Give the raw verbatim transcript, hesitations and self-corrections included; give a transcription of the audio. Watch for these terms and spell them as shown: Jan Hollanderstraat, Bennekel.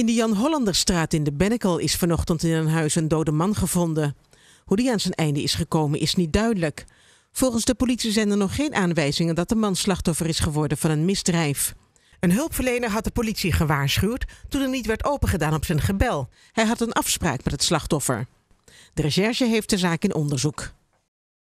In de Jan Hollanderstraat in de Bennekel is vanochtend in een huis een dode man gevonden. Hoe die aan zijn einde is gekomen is niet duidelijk. Volgens de politie zijn er nog geen aanwijzingen dat de man slachtoffer is geworden van een misdrijf. Een hulpverlener had de politie gewaarschuwd toen er niet werd opengedaan op zijn gebel. Hij had een afspraak met het slachtoffer. De recherche heeft de zaak in onderzoek.